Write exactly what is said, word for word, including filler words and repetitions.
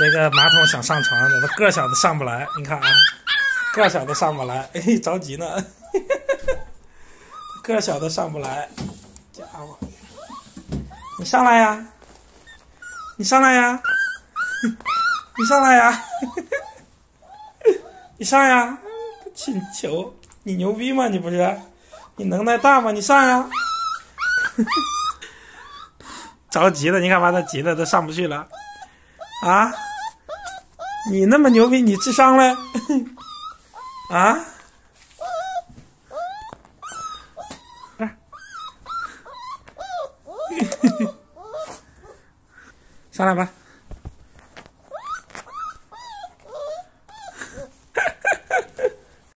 这个马桶想上床的，他个小的上不来，你看啊，个小的上不来，哎，着急呢，呵呵个小的上不来，家伙，你上来呀，你上来呀，你上来呀，呵呵你上呀，请求，你牛逼吗？你不是，你能耐大吗？你上呀，呵呵着急了，你看把他急的都上不去了。 啊！你那么牛逼，你智商嘞？啊！上来吧。